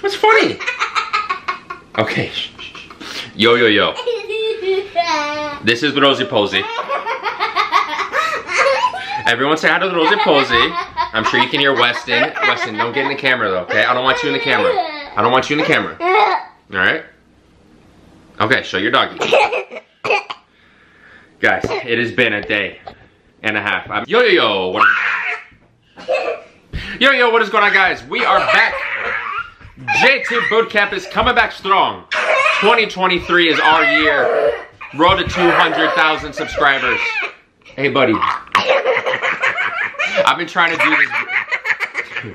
What's funny? Okay. Yo, yo, yo. This is the Rosie Posy. Everyone say hi to the Rosie Posy. I'm sure you can hear Weston. Weston, don't get in the camera though, okay? I don't want you in the camera. I don't want you in the camera. Alright? Okay, show your doggy. Guys, it has been a day and a half. Yo, yo, yo. Yo, yo, what is going on, guys? We are back. JT Bootcamp is coming back strong. 2023 is our year. Road to 200,000 subscribers. Hey, buddy. I've been trying to do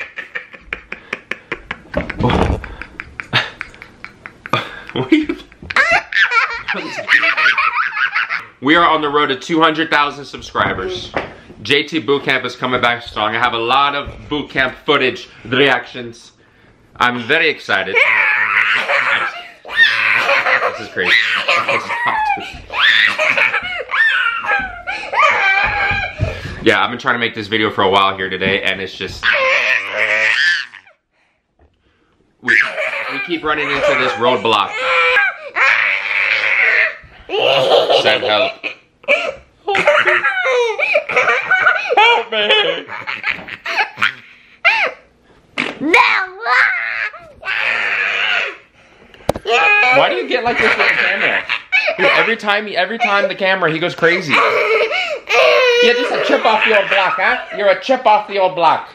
this. What are you? We are on the road to 200,000 subscribers. JT Bootcamp is coming back strong. I have a lot of bootcamp footage, reactions. I'm very excited. This is crazy. Yeah, I've been trying to make this video for a while here today, and it's just... We keep running into this roadblock. Send help. Help me. Why do you get like this with the camera? Dude, every time the camera, he goes crazy. You're just a chip off the old block, huh? You're a chip off the old block.